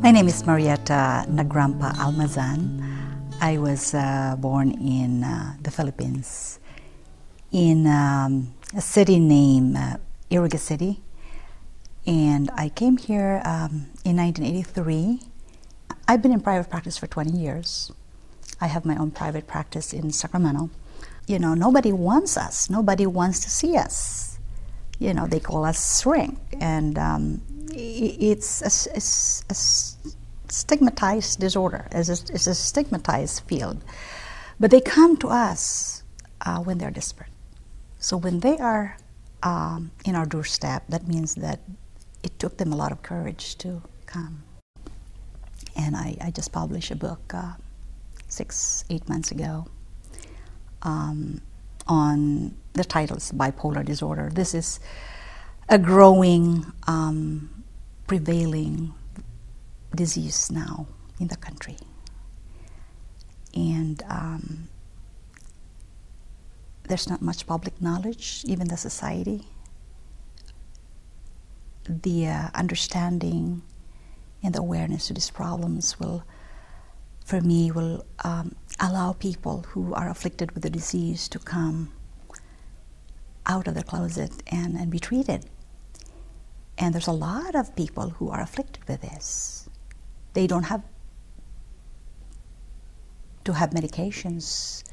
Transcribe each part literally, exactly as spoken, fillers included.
My name is Marietta Nagrampa Almazan. I was uh, born in uh, the Philippines in um, a city named uh, Iriga City, and I came here um, in nineteen eighty-three. I've been in private practice for twenty years. I have my own private practice in Sacramento. You know, nobody wants us. Nobody wants to see us. You know, they call us shrink, and um, it's a, it's a stigmatized disorder. It's a, it's a stigmatized field. But they come to us uh, when they're desperate. So when they are um, in our doorstep, that means that it took them a lot of courage to come. And I, I just published a book uh, six, eight months ago um, on the title's bipolar disorder. This is a growing, um, prevailing disease now in the country. And um, there's not much public knowledge, even the society. The uh, understanding and the awareness to these problems will, for me, will um, allow people who are afflicted with the disease to come out of the closet and, and be treated. And there's a lot of people who are afflicted with this. They don't have to have medications,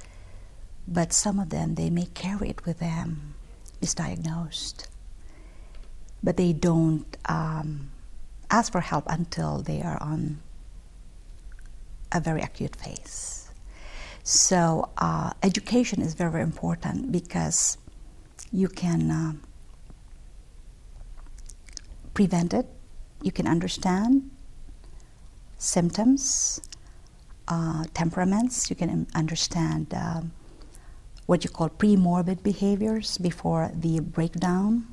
but some of them, they may carry it with them, misdiagnosed, but they don't um, ask for help until they are on a very acute phase. So uh, education is very, very important, because you can uh, prevent it, you can understand symptoms, uh, temperaments, you can understand uh, what you call pre-morbid behaviors before the breakdown.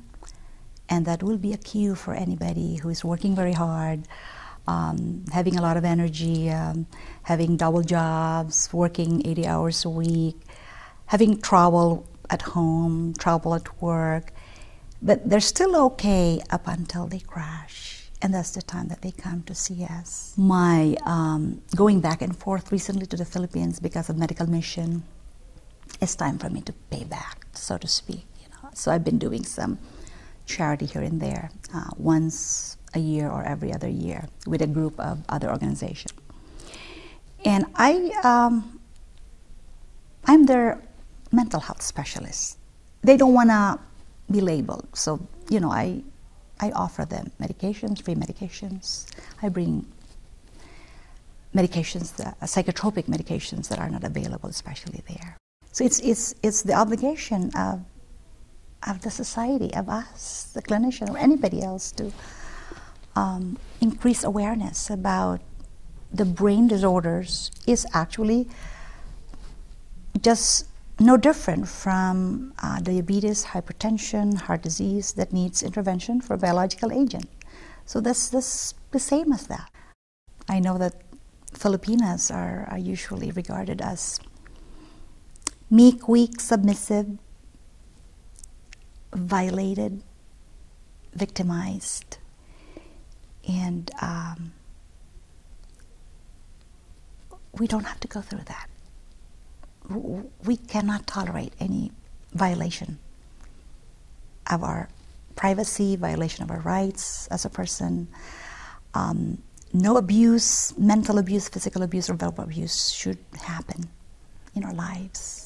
And that will be a cue for anybody who is working very hard, um, having a lot of energy, um, having double jobs, working eighty hours a week, having trouble at home, trouble at work. But they're still okay up until they crash. And that's the time that they come to see us. My um, going back and forth recently to the Philippines because of medical mission, it's time for me to pay back, so to speak. You know? So I've been doing some charity here and there, uh, once a year or every other year, with a group of other organizations. And I, um, I'm their mental health specialist. They don't want to be labeled, so you know, I, I offer them medications, free medications. I bring medications, that, uh, psychotropic medications that are not available, especially there. So it's it's it's the obligation of of the society, of us, the clinician, or anybody else, to um, increase awareness about the brain disorders is actually just no different from uh, diabetes, hypertension, heart disease that needs intervention for a biological agent. So that's, that's the same as that. I know that Filipinas are, are usually regarded as meek, weak, submissive, violated, victimized, and um, we don't have to go through that. We cannot tolerate any violation of our privacy, violation of our rights as a person. Um, no abuse, mental abuse, physical abuse, or verbal abuse should happen in our lives.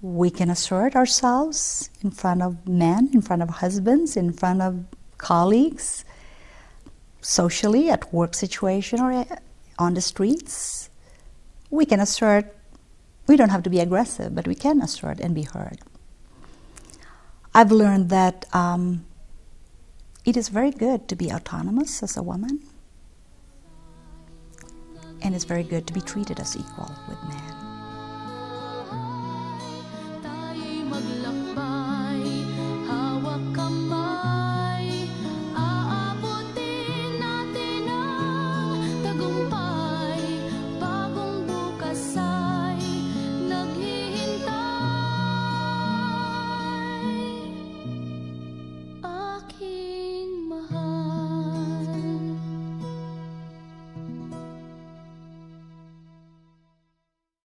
We can assert ourselves in front of men, in front of husbands, in front of colleagues, socially, at work situation, or on the streets. We can assert, we don't have to be aggressive, but we can assert and be heard. I've learned that um, it is very good to be autonomous as a woman, and it's very good to be treated as equal with men.